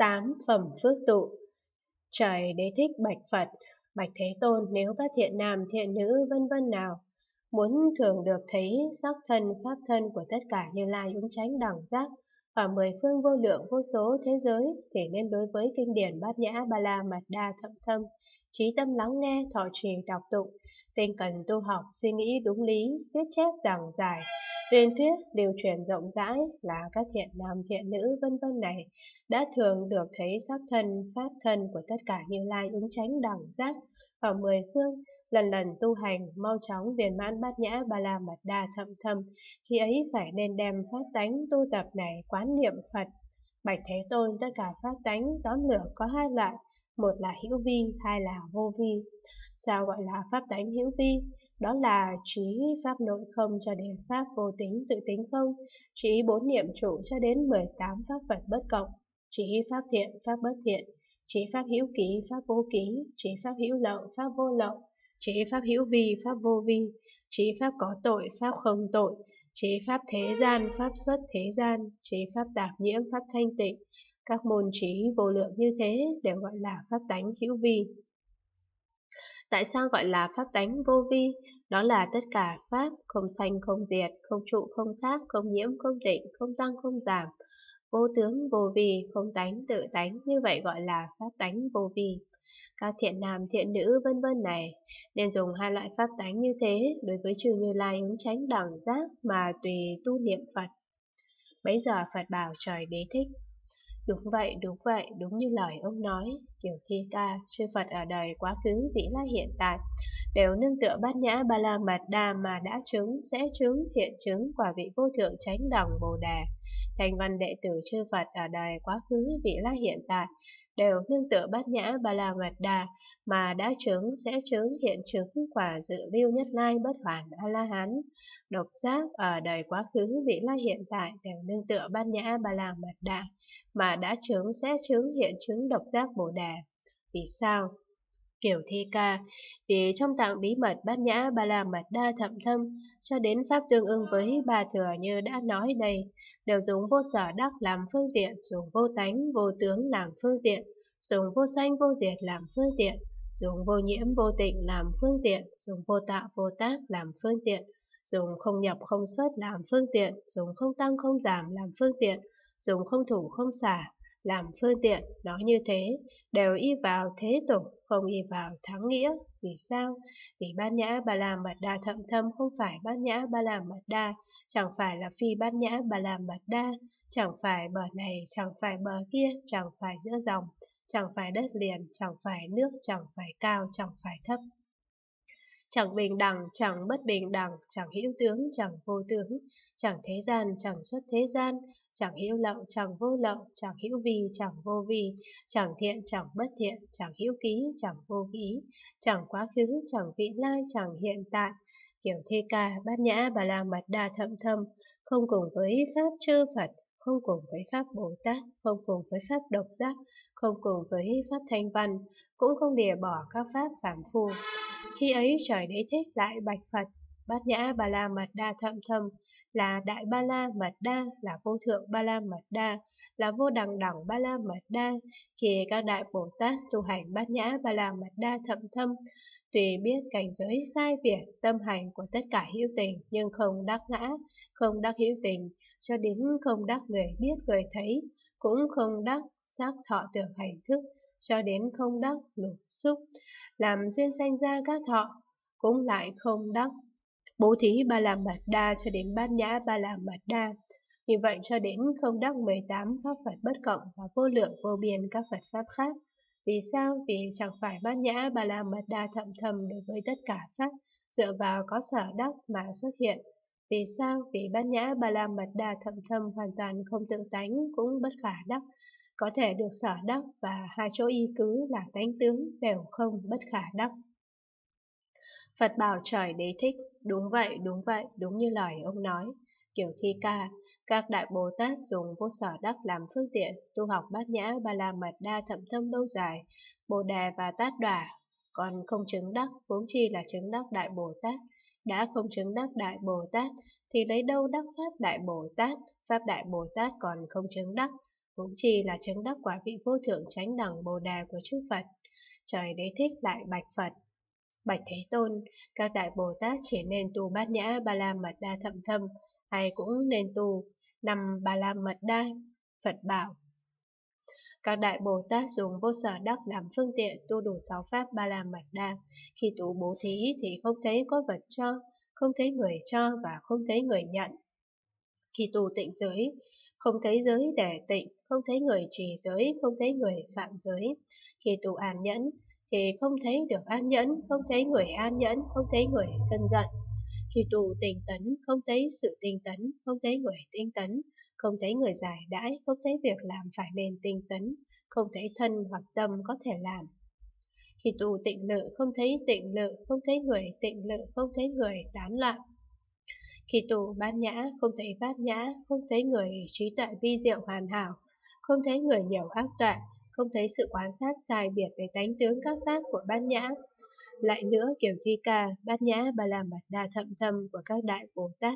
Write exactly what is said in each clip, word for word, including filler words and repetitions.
Tám phẩm phước tụ. Trời Đế Thích bạch Phật, bạch Thế Tôn, nếu các thiện nam, thiện nữ vân vân nào muốn thường được thấy sắc thân, pháp thân của tất cả Như Lai, ứng chánh đẳng giác ở mười phương vô lượng vô số thế giới, thì nên đối với kinh điển Bát Nhã Ba La Mật Đa thâm thâm, trí tâm lắng nghe, thọ trì đọc tụng, tinh cần tu học, suy nghĩ đúng lý, viết chép giảng giải, tuyên thuyết, điều truyền rộng rãi, là các thiện nam thiện nữ vân vân này đã thường được thấy sắc thân, pháp thân của tất cả Như Lai ứng chánh đẳng giác ở mười phương, lần lần tu hành, mau chóng viên mãn Bát Nhã Ba La Mật Đa thâm thâm. Khi ấy phải nên đem pháp tánh tu tập này quán niệm Phật. Bạch Thế Tôn, tất cả pháp tánh tóm lược có hai loại, một là hữu vi, hai là vô vi. Sao gọi là pháp tánh hữu vi? Đó là trí pháp nội không cho đến pháp vô tính tự tính không, trí bốn niệm trụ cho đến mười tám pháp Phật bất cộng, trí pháp thiện, pháp bất thiện, trí pháp hữu ký, pháp vô ký, trí pháp hữu lậu, pháp vô lậu, trí pháp hữu vi, pháp vô vi, trí pháp có tội, pháp không tội, trí pháp thế gian, pháp xuất thế gian, trí pháp tạp nhiễm, pháp thanh tịnh. Các môn trí vô lượng như thế đều gọi là pháp tánh hữu vi. Tại sao gọi là pháp tánh vô vi? Đó là tất cả pháp không sanh không diệt, không trụ không khác, không nhiễm không tịnh, không tăng không giảm, vô tướng vô vi, không tánh tự tánh, như vậy gọi là pháp tánh vô vi. Các thiện nam thiện nữ vân vân này nên dùng hai loại pháp tánh như thế đối với chư Như Lai ứng chánh đẳng giác mà tùy tu niệm Phật. Bấy giờ Phật bảo Trời Đế Thích: Đúng vậy, đúng vậy, đúng như lời ông nói. Kiểu Thi Ca, chư Phật ở đời quá khứ, vị lai hiện tại đều nương tựa Bát Nhã Ba La Mật Đa mà đã chứng, sẽ chứng, hiện chứng quả vị vô thượng chánh đẳng Bồ Đề. Thành văn đệ tử chư Phật ở đời quá khứ, vị lai hiện tại đều nương tựa Bát Nhã Ba La Mật Đa mà đã chứng, sẽ chứng, hiện chứng quả dự lưu nhất lai bất hoàn A La Hán. Độc giác ở đời quá khứ, vị lai hiện tại đều nương tựa Bát Nhã Ba La Mật Đa mà đã chứng, sẽ chứng, hiện chứng độc giác Bồ Đề. Vì sao? Kiểu Thi Ca: Vì trong tạng bí mật Bát Nhã Ba La Mật Đa thậm thâm cho đến pháp tương ưng với ba thừa như đã nói đây, đều dùng vô sở đắc làm phương tiện, dùng vô tánh vô tướng làm phương tiện, dùng vô sanh vô diệt làm phương tiện, dùng vô nhiễm vô tịnh làm phương tiện, dùng vô tạo vô tác làm phương tiện, dùng không nhập không xuất làm phương tiện, dùng không tăng không giảm làm phương tiện, dùng không thủ không xả làm phương tiện. Nói như thế đều y vào thế tục, không y vào thắng nghĩa. Vì sao? Vì Bát Nhã Ba La Mật Đa thậm thâm không phải Bát Nhã Ba La Mật Đa, chẳng phải là phi Bát Nhã Ba La Mật Đa, chẳng phải bờ này, chẳng phải bờ kia, chẳng phải giữa dòng, chẳng phải đất liền, chẳng phải nước, chẳng phải cao, chẳng phải thấp, chẳng bình đẳng, chẳng bất bình đẳng, chẳng hữu tướng, chẳng vô tướng, chẳng thế gian, chẳng xuất thế gian, chẳng hữu lậu, chẳng vô lậu, chẳng hữu vi, chẳng vô vi, chẳng thiện, chẳng bất thiện, chẳng hữu ký, chẳng vô ký, chẳng quá khứ, chẳng vị lai, chẳng hiện tại. Kiểu Thi Ca: Bát Nhã Ba La Mật Đa thậm thâm không cùng với pháp chư Phật, không cùng với pháp Bồ Tát, không cùng với pháp độc giác, không cùng với pháp thanh văn, cũng không đìa bỏ các pháp phàm phu. Khi ấy Trời Đế Thích lại bạch Phật: Bát Nhã Ba La Mật Đa thậm thâm là Đại Ba La Mật Đa, là Vô Thượng Ba La Mật Đa, là Vô Đẳng Đẳng Ba La Mật Đa. Khi các đại Bồ Tát tu hành Bát Nhã Ba La Mật Đa thậm thâm, tùy biết cảnh giới sai biệt tâm hành của tất cả hữu tình, nhưng không đắc ngã, không đắc hữu tình, cho đến không đắc người biết người thấy, cũng không đắc sắc thọ tưởng hành thức, cho đến không đắc lục xúc làm duyên sanh ra các thọ, cũng lại không đắc bố thí Ba La Mật Đa cho đến Bát Nhã Ba La Mật Đa. Như vậy cho đến không đắc mười tám pháp Phật bất cộng và vô lượng vô biên các Phật pháp khác. Vì sao? Vì chẳng phải Bát Nhã Ba La Mật Đa thậm thâm đối với tất cả pháp dựa vào có sở đắc mà xuất hiện. Vì sao? Vì Bát Nhã Ba La Mật Đa thậm thâm hoàn toàn không tự tánh, cũng bất khả đắc, có thể được sở đắc, và hai chỗ y cứ là tánh tướng đều không bất khả đắc. Phật bảo Trời Đế Thích: Đúng vậy, đúng vậy, đúng như lời ông nói. Kiểu Thi Ca: Các đại Bồ Tát dùng vô sở đắc làm phương tiện, tu học Bát Nhã Ba La Mật Đa thậm thâm lâu dài, Bồ Đề và Tát Đòa, còn không chứng đắc, huống chi là chứng đắc đại Bồ Tát. Đã không chứng đắc đại Bồ Tát thì lấy đâu đắc pháp đại Bồ Tát? Pháp đại Bồ Tát còn không chứng đắc, huống chi là chứng đắc quả vị vô thượng chánh đẳng Bồ Đề của chư Phật. Trời Đế Thích lại bạch Phật: Bạch Thế Tôn, các đại Bồ Tát chỉ nên tu Bát Nhã Ba La Mật Đa thậm thâm, hay cũng nên tu năm Ba La Mật Đa? Phật bảo: Các đại Bồ Tát dùng vô sở đắc làm phương tiện tu đủ sáu pháp Ba La Mật Đa. Khi tu bố thí thì không thấy có vật cho, không thấy người cho và không thấy người nhận. Khi tu tịnh giới, không thấy giới để tịnh, không thấy người trì giới, không thấy người phạm giới. Khi tu an nhẫn thì không thấy được an nhẫn, không thấy người an nhẫn, không thấy người sân giận. Khi tu tinh tấn, không thấy sự tinh tấn, không thấy người tinh tấn, không thấy người giải đãi, không thấy việc làm phải nên tinh tấn, không thấy thân hoặc tâm có thể làm. Khi tu tịnh lự, không thấy tịnh lự, không thấy người tịnh lự, không thấy người tán loạn. Khi tu bát nhã, không thấy bát nhã, không thấy người trí tuệ vi diệu hoàn hảo, không thấy người nhiều ác tuệ, không thấy sự quan sát sai biệt về tánh tướng các pháp của bát nhã. Lại nữa, kiểu thi ca Bát Nhã Ba La Mật Đa thậm thâm của các đại Bồ Tát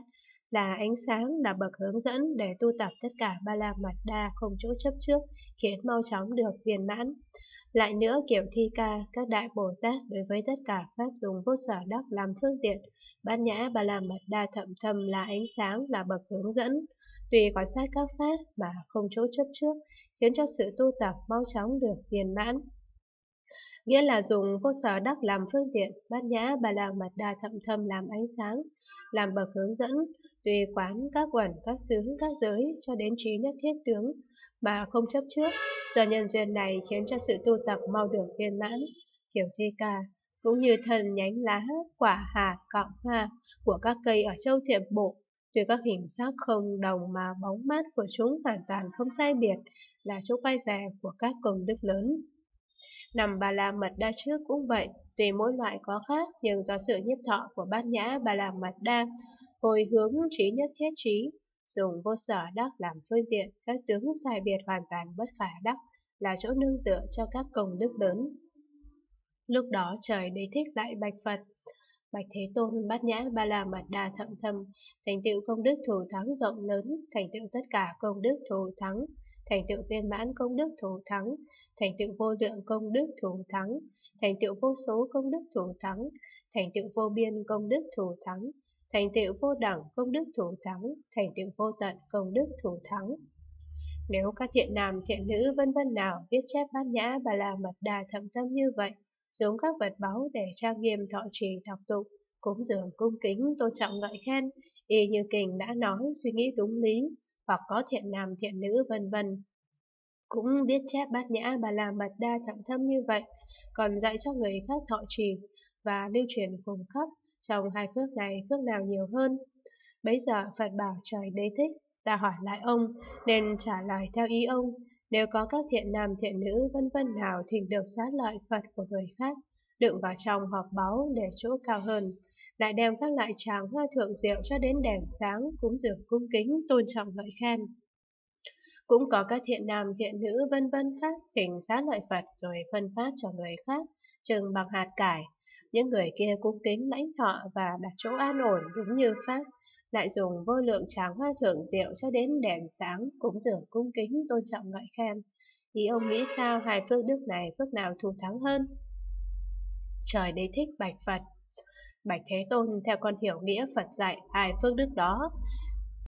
là ánh sáng, là bậc hướng dẫn để tu tập tất cả Ba La Mật Đa không chỗ chấp trước, khiến mau chóng được viên mãn. Lại nữa, kiểu thi ca các đại Bồ Tát đối với tất cả pháp dùng vô sở đắc làm phương tiện, Bát Nhã Ba La Mật Đa thậm thâm là ánh sáng, là bậc hướng dẫn, tùy quan sát các pháp mà không chỗ chấp trước, khiến cho sự tu tập mau chóng được viên mãn. Nghĩa là dùng vô sở đắc làm phương tiện, Bát Nhã Ba La Mật Đa thậm thâm làm ánh sáng, làm bậc hướng dẫn, tùy quán các quẩn, các xứ, các giới cho đến trí nhất thiết tướng mà không chấp trước. Do nhân duyên này khiến cho sự tu tập mau được viên mãn. Kiểu thi ca cũng như thân, nhánh, lá, quả, hạt, cọng, hoa của các cây ở châu Thiệm Bộ, tùy các hình sắc không đồng mà bóng mát của chúng hoàn toàn không sai biệt, là chỗ quay về của các công đức lớn. Năm Ba La Mật Đa trước cũng vậy, tùy mỗi loại có khác, nhưng do sự nhiếp thọ của Bát Nhã Ba La Mật Đa hồi hướng trí nhất thiết trí, dùng vô sở đắc làm phương tiện, các tướng sai biệt hoàn toàn bất khả đắc, là chỗ nương tựa cho các công đức lớn. Lúc đó trời Đế Thích lại bạch Phật: Bạch Thế Tôn, Bát Nhã Ba La Mật Đa thậm thâm thành tựu công đức thù thắng rộng lớn, thành tựu tất cả công đức thù thắng, thành tựu viên mãn công đức thù thắng, thành tựu vô lượng công đức thù thắng, thành tựu vô số công đức thù thắng, thành tựu vô biên công đức thù thắng, thành tựu vô đẳng công đức thù thắng, thành tựu vô tận công đức thù thắng. Nếu các thiện nam, thiện nữ vân vân nào viết chép Bát Nhã Ba La Mật Đa thậm thâm như vậy, dùng các vật báu để trang nghiêm thọ trì đọc tụng, cúng dường cung kính, tôn trọng ngợi khen, y như kinh đã nói, suy nghĩ đúng lý, hoặc có thiện nam thiện nữ vân vân cũng viết chép Bát Nhã Ba La Mật Đa thậm thâm như vậy, còn dạy cho người khác thọ trì và lưu truyền cùng khắp, trong hai phước này phước nào nhiều hơn? Bấy giờ Phật bảo trời Đế Thích: Ta hỏi lại ông, nên trả lời theo ý ông. Nếu có các thiện nam thiện nữ vân vân nào thỉnh được xá lợi Phật của người khác, đựng vào trong hòm báu để chỗ cao hơn, lại đem các loại tràng hoa thượng diệu cho đến đèn sáng, cúng dường cung kính, tôn trọng ngợi khen. Cũng có các thiện nam thiện nữ vân vân khác thỉnh xá lợi Phật rồi phân phát cho người khác, chừng bằng hạt cải. Những người kia cung kính lãnh thọ và đặt chỗ an ổn đúng như pháp, lại dùng vô lượng tràng hoa thượng diệu cho đến đèn sáng, cúng dường cung kính, tôn trọng ngợi khen. Ý ông nghĩ sao, hai phước đức này phước nào thù thắng hơn? Trời Đế Thích bạch Phật: Bạch Thế Tôn, theo con hiểu nghĩa Phật dạy, hai phước đức đó